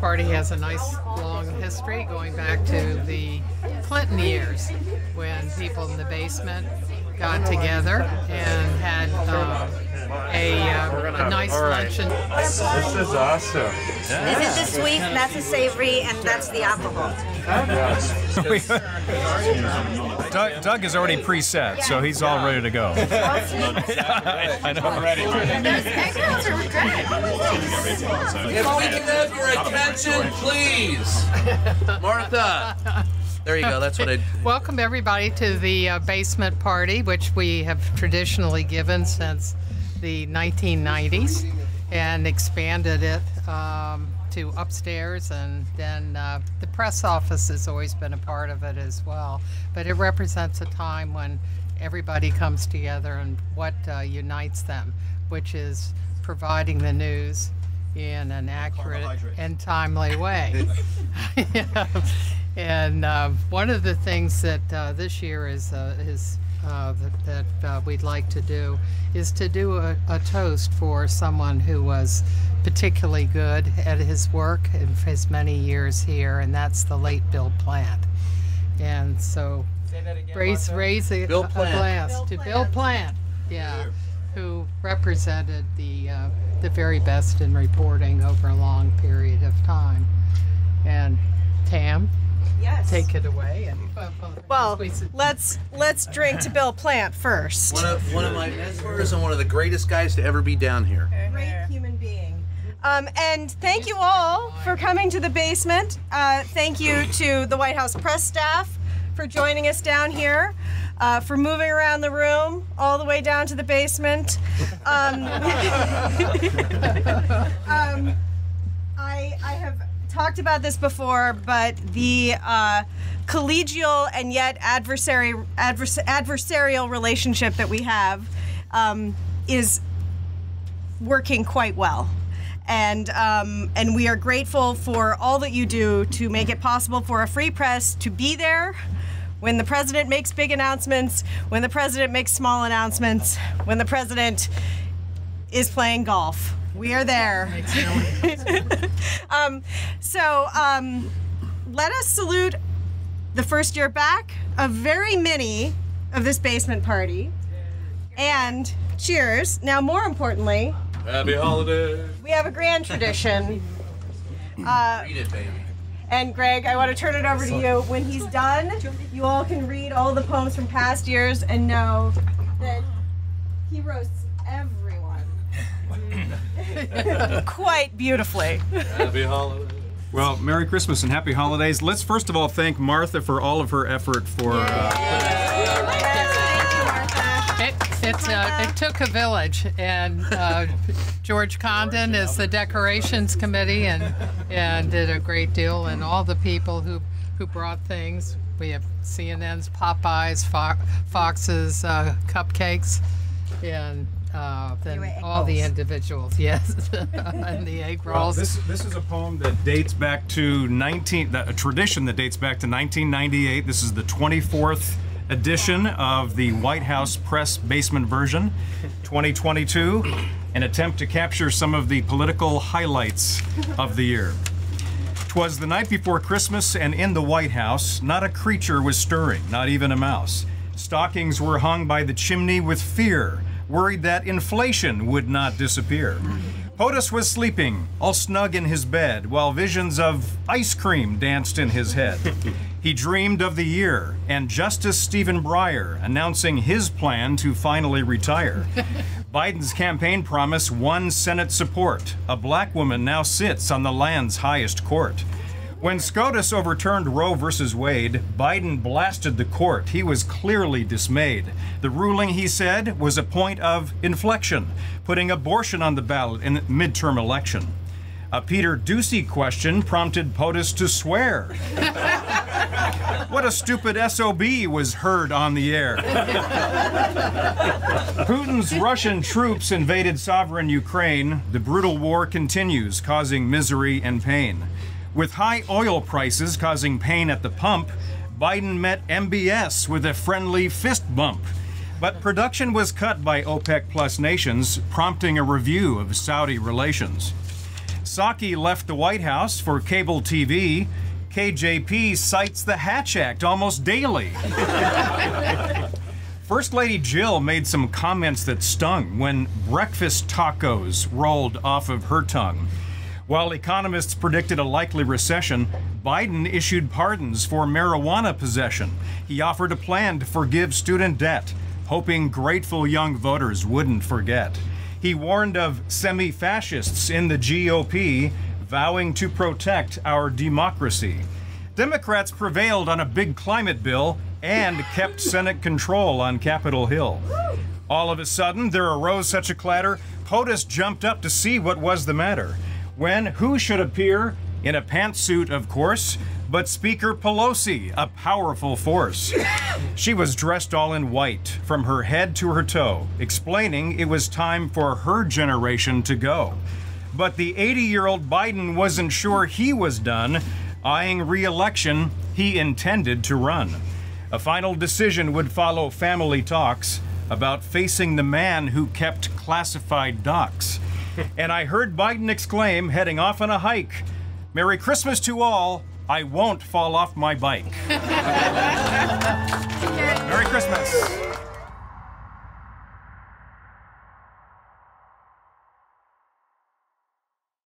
Communist Party has a nice long history going back to the Clinton years, when people in the basement got together and had a nice luncheon. This is awesome. Yeah. This is the sweet, that's the savory, and that's the alcohol. Doug is already preset, so he's all ready to go. I know. Those egg rolls are good. If we can have your attention, please. Martha. There you go. That's what I. Welcome everybody to the basement party, which we have traditionally given since the 1990s, and expanded it to upstairs, and then the press office has always been a part of it as well. But it represents a time when everybody comes together and what unites them, which is providing the news in an accurate and timely way. And one of the things that this year that we'd like to do is to do a toast for someone who was particularly good at his work and for his many years here, and that's the late Bill Plante. And so raise a glass to Bill Plante, yeah, who represented the very best in reporting over a long period of time. And Tam. Yes. Take it away. And, well, let's drink to Bill Plante first. One of my mentors and one of the greatest guys to ever be down here. Great human being. And thank you all for coming to the basement. Thank you to the White House press staff for joining us down here, for moving around the room all the way down to the basement. I have talked about this before, but the collegial and yet adversarial relationship that we have is working quite well, and we are grateful for all that you do to make it possible for a free press to be there when the president makes big announcements, when the president makes small announcements, when the president is playing golf. We are there. Let us salute the first year back of very many of this basement party. And cheers. Now, more importantly, happy holidays. We have a grand tradition. Read it, baby. And Greg, I want to turn it over to you. When he's done, you all can read all the poems from past years and know that he roasts every. Quite beautifully. Happy holidays. Well, Merry Christmas and Happy Holidays. Let's first of all thank Martha for all of her effort for... It took a village, and George Condon is the decorations committee, and did a great deal, and all the people who brought things. We have CNN's, Popeye's, Fox's, cupcakes, and... then all the individuals, yes, and the egg rolls. Well, this is a poem that dates back to a tradition that dates back to 1998. This is the 24th edition of the White House press basement version, 2022, an attempt to capture some of the political highlights of the year. 'Twas the night before Christmas, and in the White House, not a creature was stirring, not even a mouse. Stockings were hung by the chimney with fear, worried that inflation would not disappear. POTUS was sleeping, all snug in his bed, while visions of ice cream danced in his head. He dreamed of the year, and Justice Stephen Breyer announcing his plan to finally retire. Biden's campaign promise won Senate support. A black woman now sits on the land's highest court. When SCOTUS overturned Roe versus Wade, Biden blasted the court. He was clearly dismayed. The ruling, he said, was a point of inflection, putting abortion on the ballot in the midterm election. A Peter Doocy question prompted POTUS to swear. What a stupid SOB was heard on the air. Putin's Russian troops invaded sovereign Ukraine. The brutal war continues, causing misery and pain. With high oil prices causing pain at the pump, Biden met MBS with a friendly fist bump. But production was cut by OPEC+ nations, prompting a review of Saudi relations. Psaki left the White House for cable TV. KJP cites the Hatch Act almost daily. First Lady Jill made some comments that stung when breakfast tacos rolled off of her tongue. While economists predicted a likely recession, Biden issued pardons for marijuana possession. He offered a plan to forgive student debt, hoping grateful young voters wouldn't forget. He warned of semi-fascists in the GOP, vowing to protect our democracy. Democrats prevailed on a big climate bill and kept Senate control on Capitol Hill. All of a sudden, there arose such a clatter, POTUS jumped up to see what was the matter. When who should appear, in a pantsuit of course, but Speaker Pelosi, a powerful force. She was dressed all in white, from her head to her toe, explaining it was time for her generation to go. But the 80-year-old Biden wasn't sure he was done, eyeing re-election he intended to run. A final decision would follow family talks about facing the man who kept classified docs. And I heard Biden exclaim, heading off on a hike, "Merry Christmas to all, I won't fall off my bike." Merry Christmas.